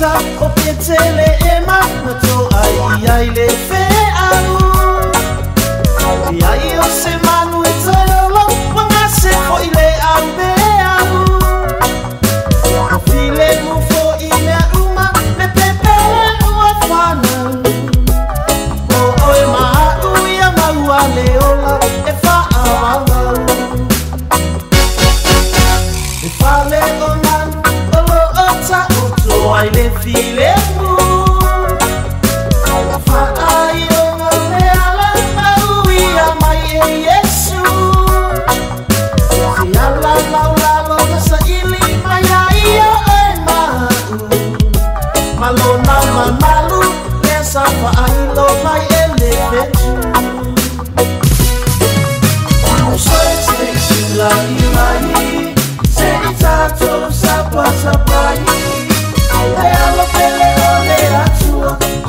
ça au pied de les Emma moto aïe aïe les fait aou aïe aïe on se manu et zolo on a se foi les ambe aou on file mou fo il a uma me pepe ou a fana oh oh e ma ou ya ma ou a leola e fa aou e fa le onan olo ota oto aïe les file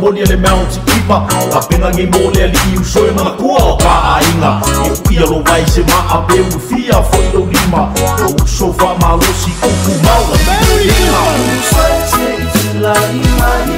Moni ele mounti kipa kapena ngi mole ali usoi na kuo ka ainga ia lo vai se ma ape u fia foi do lima o sofa malusi o fumau la berry la